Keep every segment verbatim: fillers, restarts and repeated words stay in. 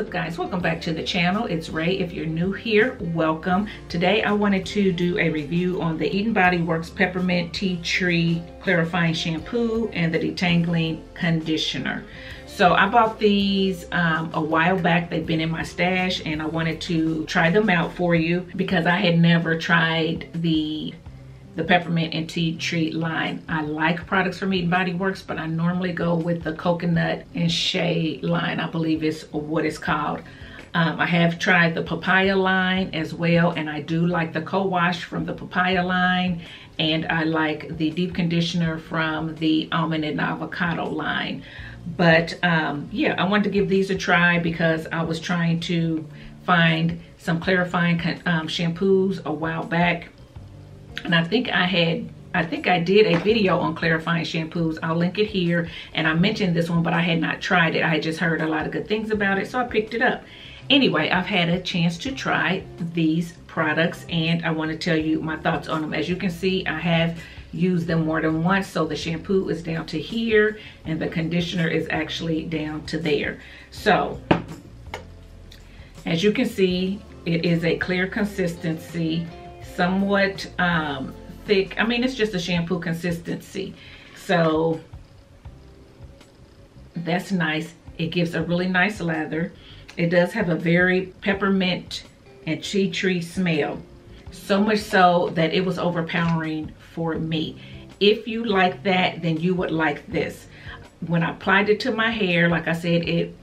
up, guys? Welcome back to the channel. It's Ray. If you're new here, welcome. Today I wanted to do a review on the Eden Body Works Peppermint Tea Tree Clarifying Shampoo and the Detangling Conditioner. So I bought these um, a while back. They've been in my stash and I wanted to try them out for you because I had never tried the the peppermint and tea tree line. I like products from Eden Body Works, but I normally go with the Coconut and Shea line, I believe is what it's called. Um, I have tried the Papaya line as well, and I do like the co-wash from the Papaya line, and I like the deep conditioner from the Almond and Avocado line. But um, yeah, I wanted to give these a try because I was trying to find some clarifying um, shampoos a while back. And I think I had, I think I did a video on clarifying shampoos. I'll link it here. And I mentioned this one, but I had not tried it. I had just heard a lot of good things about it, so I picked it up. Anyway, I've had a chance to try these products and I want to tell you my thoughts on them. As you can see, I have used them more than once. So the shampoo is down to here and the conditioner is actually down to there. So as you can see, it is a clear consistency, somewhat um, thick. I mean, it's just a shampoo consistency. So that's nice. It gives a really nice lather. It does have a very peppermint and tea tree smell. So much so that it was overpowering for me. If you like that, then you would like this. When I applied it to my hair, like I said, it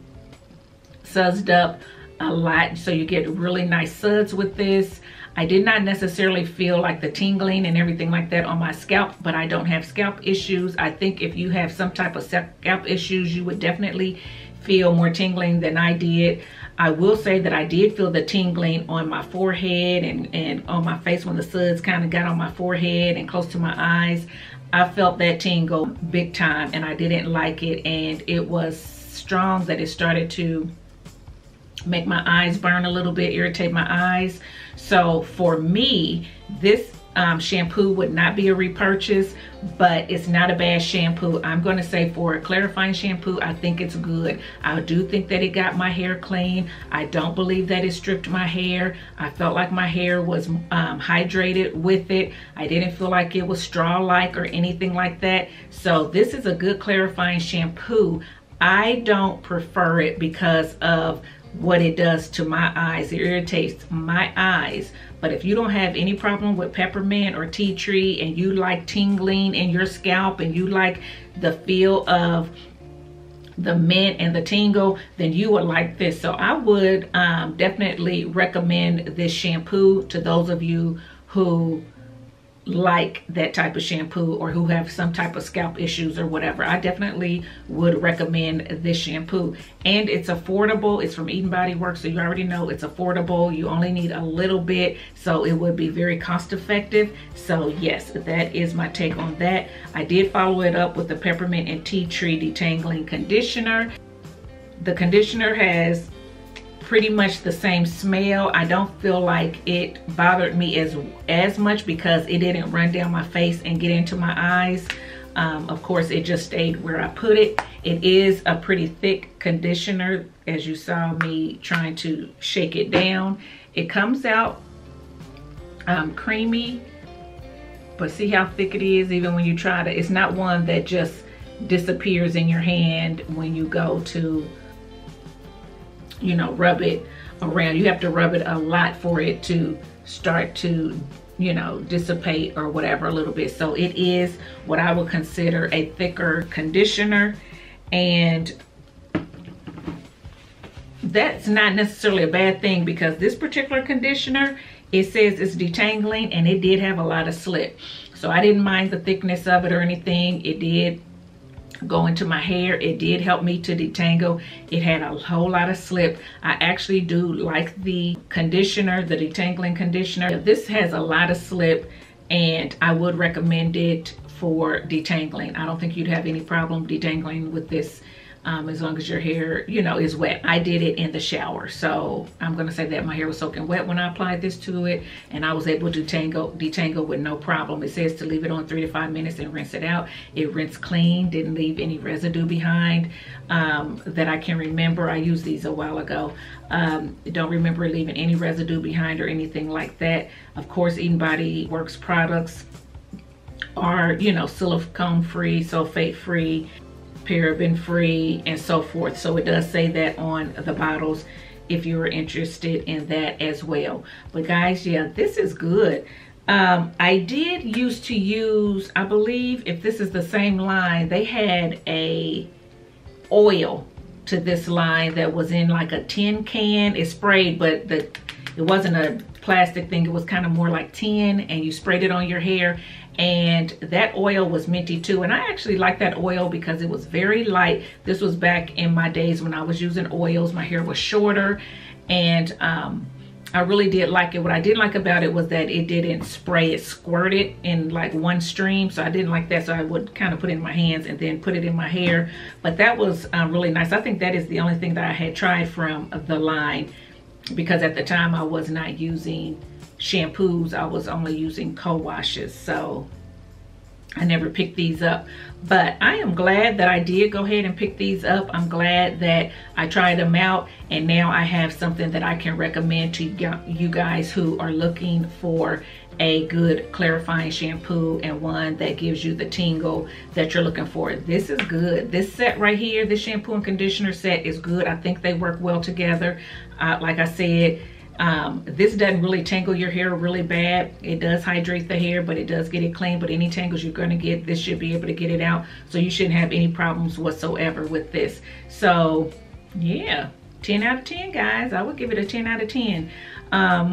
sudsed up a lot. So you get really nice suds with this. I did not necessarily feel like the tingling and everything like that on my scalp, but I don't have scalp issues. I think if you have some type of scalp issues, you would definitely feel more tingling than I did. I will say that I did feel the tingling on my forehead and, and on my face when the suds kind of got on my forehead and close to my eyes. I felt that tingle big time and I didn't like it, and it was strong that it started to make my eyes burn a little bit, irritate my eyes. So for me, this um, shampoo would not be a repurchase, but it's not a bad shampoo. I'm going to say for a clarifying shampoo, I think it's good. I do think that it got my hair clean. I don't believe that it stripped my hair. I felt like my hair was um, hydrated with it. I didn't feel like it was straw-like or anything like that. So this is a good clarifying shampoo. I don't prefer it because of what it does to my eyes. It irritates my eyes. But if you don't have any problem with peppermint or tea tree and you like tingling in your scalp and you like the feel of the mint and the tingle, then you would like this. So I would um, definitely recommend this shampoo to those of you who like that type of shampoo or who have some type of scalp issues or whatever. I definitely would recommend this shampoo, and it's affordable. It's from Eden Body Works, so you already know it's affordable. You only need a little bit, so it would be very cost effective. So yes, that is my take on that. I did follow it up with the Peppermint and Tea Tree Detangling Conditioner. The conditioner has pretty much the same smell. I don't feel like it bothered me as as much because it didn't run down my face and get into my eyes. Um, of course, it just stayed where I put it. It is a pretty thick conditioner, as you saw me trying to shake it down. It comes out um, creamy, but see how thick it is even when you try to. It's not one that just disappears in your hand when you go to, you know, rub it around. You have to rub it a lot for it to start to, you know, dissipate or whatever a little bit. So it is what I would consider a thicker conditioner, and that's not necessarily a bad thing because this particular conditioner, it says it's detangling, and it did have a lot of slip. So I didn't mind the thickness of it or anything. It did go into my hair. It did help me to detangle. It had a whole lot of slip. I actually do like the conditioner, the detangling conditioner. This has a lot of slip, and I would recommend it for detangling. I don't think you'd have any problem detangling with this um, as long as your hair, you know, is wet. I did it in the shower, so I'm gonna say that my hair was soaking wet when I applied this to it, and I was able to tangle, detangle with no problem. It says to leave it on three to five minutes and rinse it out. It rinsed clean, didn't leave any residue behind um, that I can remember. I used these a while ago. Um, don't remember leaving any residue behind or anything like that. Of course, Eden Body Works products are, you know, silicone free, sulfate free, paraben free, and so forth. So it does say that on the bottles if you were interested in that as well. But guys, yeah, this is good. Um, I did used to use, I believe if this is the same line, they had a oil to this line that was in like a tin can. It sprayed, but the it wasn't a plastic thing. It was kind of more like tin, and you sprayed it on your hair. And that oil was minty too, and I actually like that oil because it was very light. This was back in my days when I was using oils. My hair was shorter, and um, I really did like it. What I didn't like about it was that it didn't spray, it squirted in like one stream, so I didn't like that. So I would kind of put it in my hands and then put it in my hair, but that was um, really nice. I think that is the only thing that I had tried from the line, because at the time I was not using shampoos, I was only using co-washes, so I never picked these up. But I am glad that I did go ahead and pick these up. I'm glad that I tried them out, and now I have something that I can recommend to you guys who are looking for a good clarifying shampoo and one that gives you the tingle that you're looking for. This is good. This set right here, this shampoo and conditioner set, is good. I think they work well together. Uh, like I said, Um, this doesn't really tangle your hair really bad. It does hydrate the hair, but it does get it clean. But any tangles you're going to get, this should be able to get it out. So you shouldn't have any problems whatsoever with this. So yeah, ten out of ten guys. I would give it a ten out of ten. Um,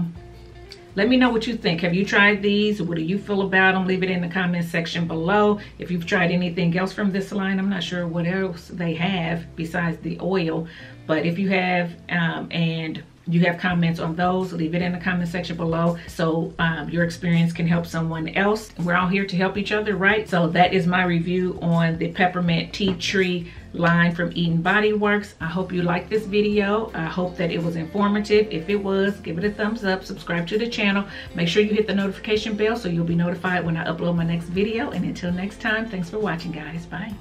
let me know what you think. Have you tried these? What do you feel about them? Leave it in the comment section below. If you've tried anything else from this line, I'm not sure what else they have besides the oil. But if you have um, and you have comments on those, leave it in the comment section below, so um, your experience can help someone else. We're all here to help each other, right? So that is my review on the Peppermint Tea Tree line from Eden Body Works. I hope you liked this video. I hope that it was informative. If it was, give it a thumbs up, subscribe to the channel. Make sure you hit the notification bell so you'll be notified when I upload my next video. And until next time, thanks for watching, guys. Bye.